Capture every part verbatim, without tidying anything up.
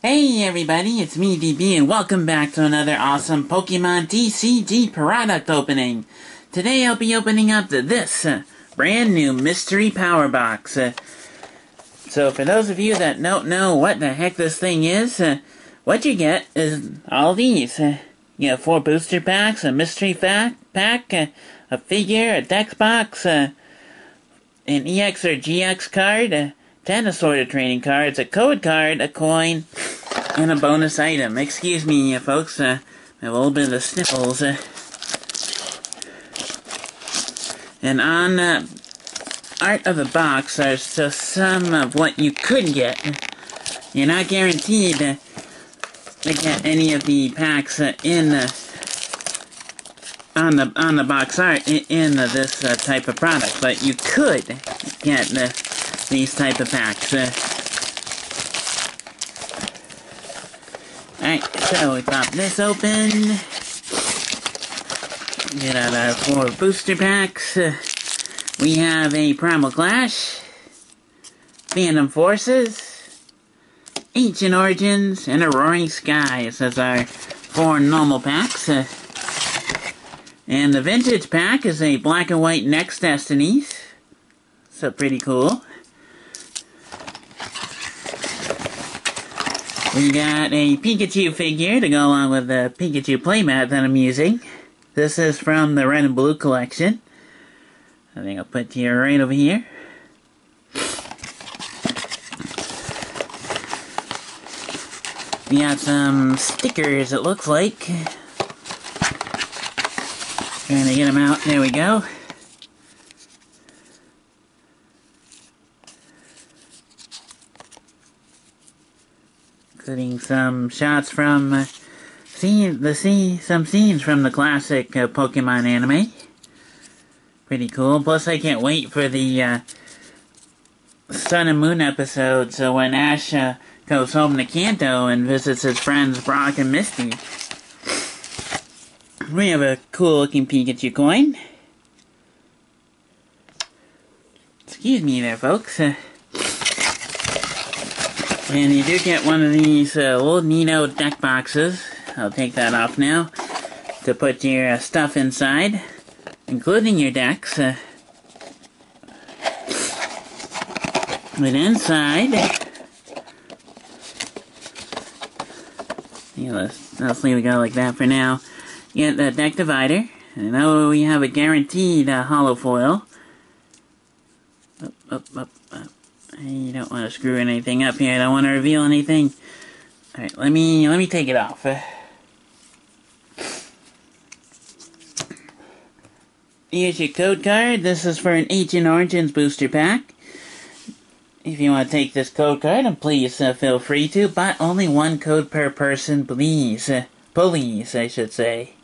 Hey everybody, it's me D B and welcome back to another awesome Pokemon T C G product opening. Today I'll be opening up this brand new Mystery Power Box. So for those of you that don't know what the heck this thing is, what you get is all these. You get four booster packs, a mystery pack, a figure, a dex box, an E X or G X card, ten assorted trading cards, a code card, a coin, and a bonus item. Excuse me, folks. Uh, I have a little bit of the sniffles. Uh, and on the uh, art of the box, there's just some of what you could get. You're not guaranteed uh, to get any of the packs uh, in uh, on the on the box art in uh, this uh, type of product, but you could get the. Uh, these type of packs. Uh, Alright, so we pop this open. Get out our four booster packs. Uh, we have a Primal Clash, Phantom Forces, Ancient Origins, and a Roaring Skies as our four normal packs. Uh, and the vintage pack is a black and white Next Destinies. So pretty cool. We got a Pikachu figure to go along with the Pikachu playmat that I'm using. This is from the Red and Blue Collection. I think I'll put you right over here. We got some stickers, it looks like. Trying to get them out. There we go. Including some shots from uh, scene, the scene, some scenes from the classic uh, Pokemon anime. Pretty cool. Plus, I can't wait for the uh, Sun and Moon episode. So when Ash uh, goes home to Kanto and visits his friends Brock and Misty, we have a cool-looking Pikachu coin. Excuse me, there, folks. Uh, And you do get one of these uh, little Nino deck boxes. I'll take that off now to put your uh, stuff inside, including your decks. Uh, but inside, yeah, let's, let's leave it go like that for now. You get the deck divider. And now we have a guaranteed uh, holo foil. Up, up, up, up. You don't want to screw anything up here. I don't want to reveal anything. All right, let me let me take it off. Here's your code card. This is for an Ancient Origins booster pack. If you want to take this code card, and please uh, feel free to, but only one code per person, please. Uh, please, I should say.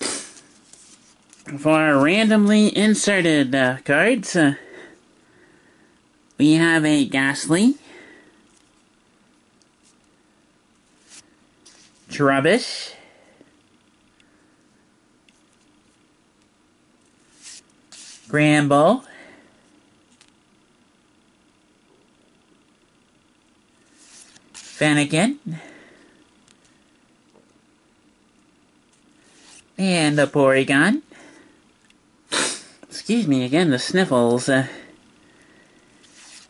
For our randomly inserted uh, cards. Uh, We have a Ghastly, Trubbish, Bramble, Fannigan, and a Porygon. Excuse me again, the sniffles. Uh,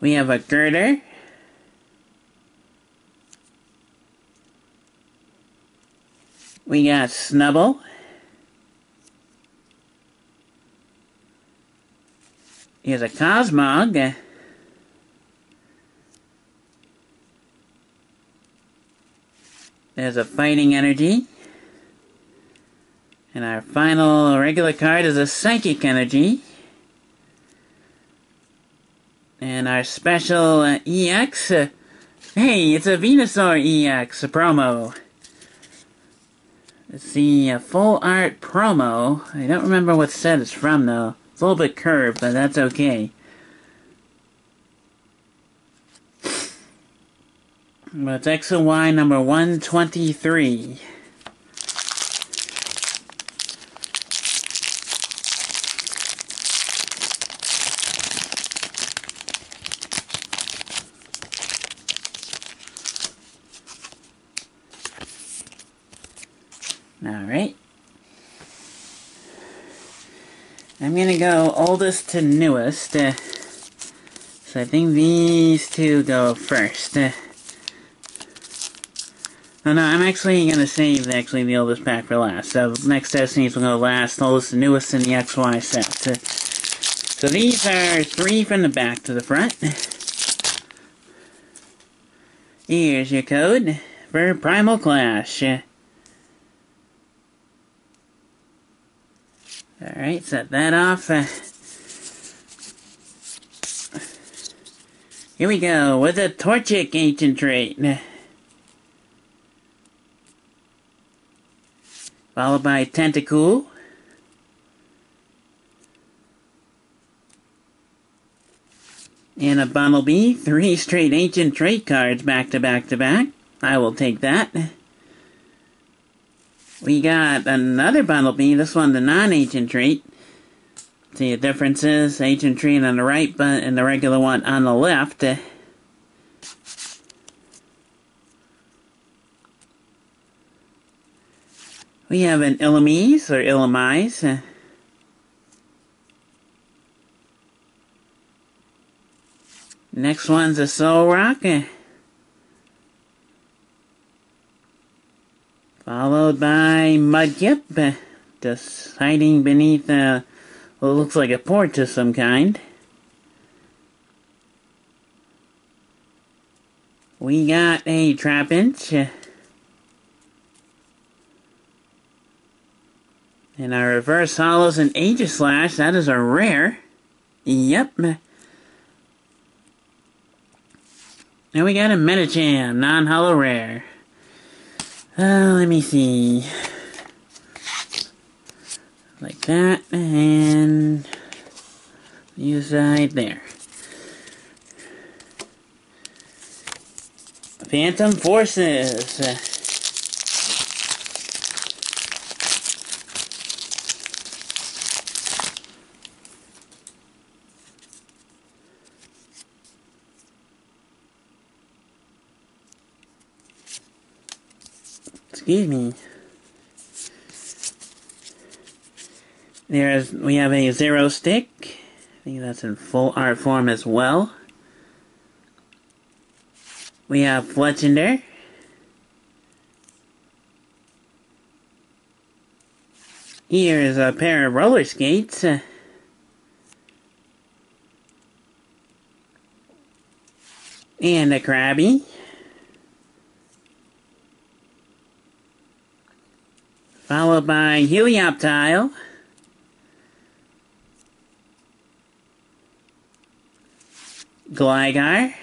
We have a Girder, we got Snubble, here's a Cosmog, there's a Fighting Energy, and our final regular card is a Psychic Energy. And our special uh, E X, uh, hey, it's a Venusaur E X, a promo. It's the uh, full art promo. I don't remember what set it's from, though. It's a little bit curved, but that's okay. But it's X and Y number one twenty-three. Alright. I'm going to go oldest to newest. Uh, so I think these two go first. Uh, oh no, I'm actually going to save actually the oldest pack for last. So Next Destinies will go last, oldest to newest in the X, Y set. Uh, so these are three from the back to the front. Here's your code for Primal Clash. Uh, Alright, set that off. Uh, here we go with a Torchic Ancient Trait. Followed by Tentacool. And a Bumblebee. Three straight Ancient Trait cards back to back to back. I will take that. We got another Bumblebee, this one the non-Ancient Trait. See the differences, Ancient Trait on the right but and the regular one on the left. We have an Illumise, or Illumise. Next one's a Soul Rock. Followed by Mudkip, just hiding beneath a, what looks like a porch of some kind. We got a Trubbish. And our reverse hollows and Aegislash, that is a rare. Yep. And we got a Medicham, non-hollow rare. Uh, let me see. Like that, and you side there. Phantom Forces. Excuse me. There's, we have a Zero Stick. I think that's in full art form as well. We have Fletchender. Here is a pair of roller skates. And a Krabby. Followed by Helioptile. Gligar.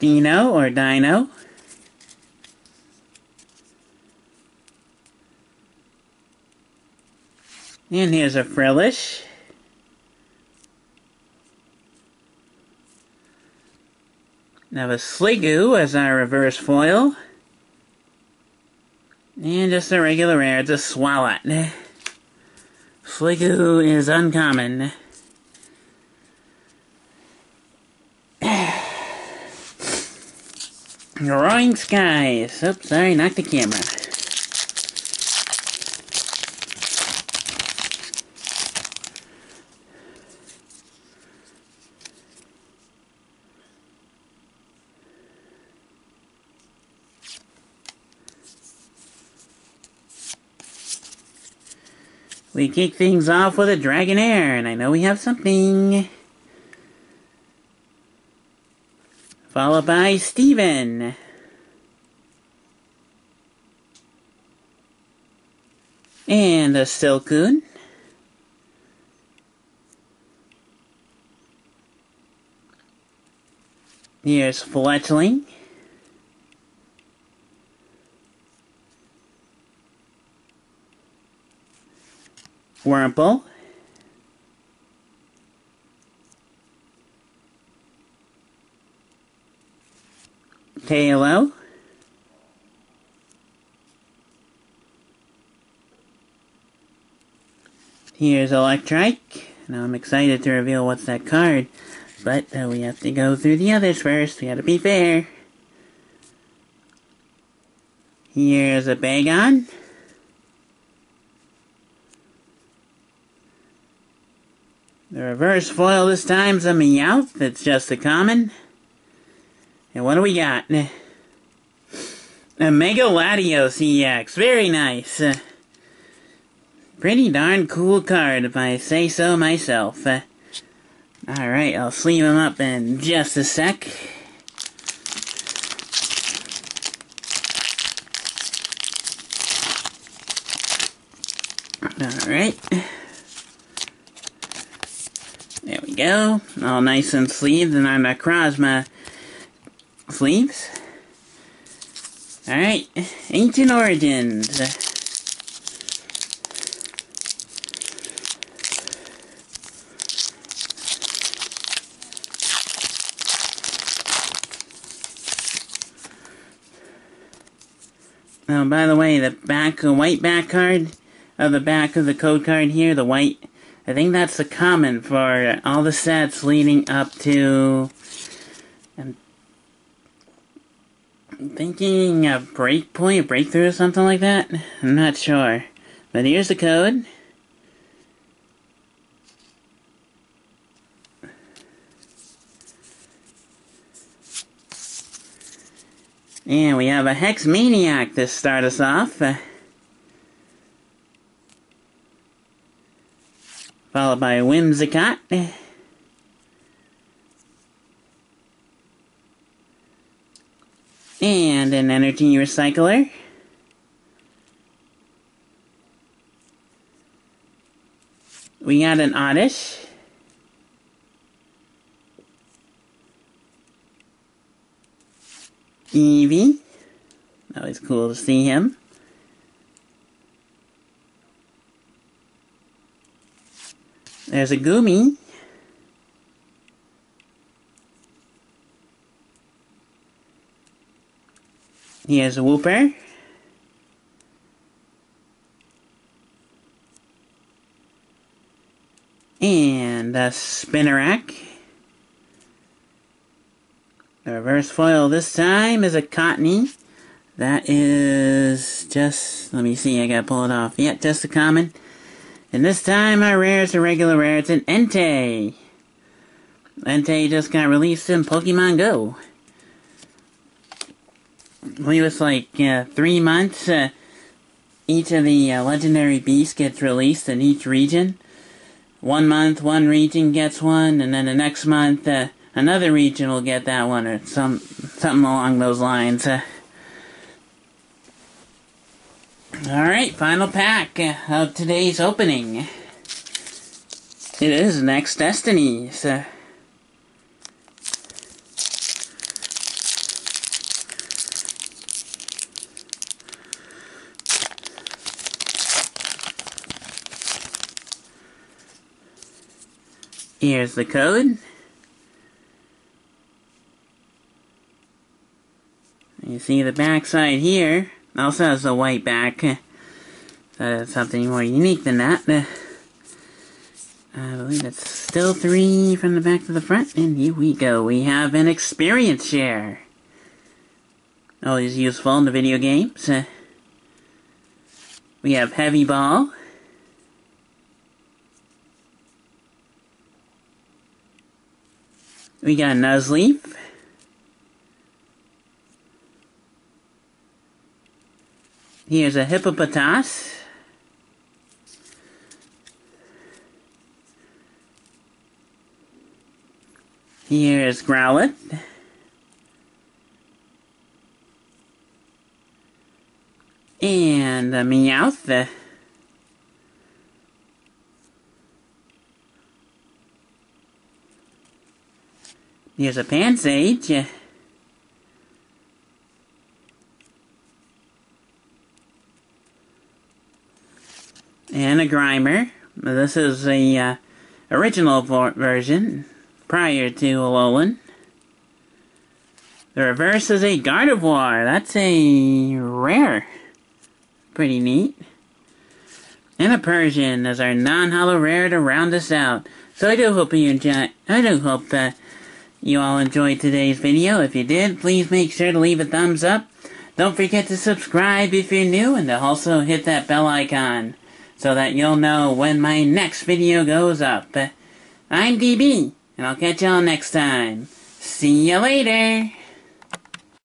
Dino or Dino. And here's a Frillish. Now a Sligoo as our reverse foil. And just a regular rare, it's a Swalot. Sligoo is uncommon. Roaring Skies. Oops, sorry, knocked the camera. We kick things off with a Dragonair, and I know we have something. Followed by Steven. And a Silcoon. Here's Fletchling. Wurmple. Tailo. Here's Electrike. Now I'm excited to reveal what's that card. But uh, we have to go through the others first. We gotta be fair. Here's a Bagon. The reverse foil this time's a Meowth. That's just a common. And what do we got? A Mega Latios E X. Very nice. Uh, pretty darn cool card, if I say so myself. Uh, Alright, I'll sleeve him up in just a sec. Alright. There we go. All nice and sleeved, and I'm a Krozma sleeves. Alright, Ancient Origins. Oh, by the way, the back, the white back card, of the back of the code card here, the white, I think that's the common for all the sets leading up to... Um, I'm thinking a breakpoint, breakthrough, or something like that. I'm not sure. But here's the code. And we have a Hex Maniac to start us off. Uh, followed by Whimsicott. And an energy recycler. We got an Oddish. Eevee. Always cool to see him. There's a Goomy. Here's a Wooper. And a Spinarak. The reverse foil this time is a Cottony. That is just, let me see, I gotta pull it off. Yep, yeah, just a common. And this time our rare is a regular rare, it's an Entei. Entei just got released in Pokemon Go. It was like uh, three months. Uh, each of the uh, legendary beasts gets released in each region. One month, one region gets one, and then the next month, uh, another region will get that one, or some something along those lines. Uh, all right, final pack of today's opening. It is Next Destinies. Uh, Here's the code. You see the back side here. Also has a white back. That's something more unique than that. I believe it's still three from the back to the front. And here we go. We have an experience share. Always useful in the video games. We have Heavy Ball. We got Nuzleaf. Here's a Hippopotas. Here's Growlithe. And a Meowth. Here's a Pansage. And a Grimer. This is the uh, original version, prior to Alolan. The reverse is a Gardevoir. That's a rare. Pretty neat. and a Persian as our non-holo rare to round us out. So I do hope you enjoy. I do hope that you all enjoyed today's video. If you did, please make sure to leave a thumbs up. Don't forget to subscribe if you're new, and to also hit that bell icon so that you'll know when my next video goes up. I'm D B, and I'll catch y'all next time. See ya later!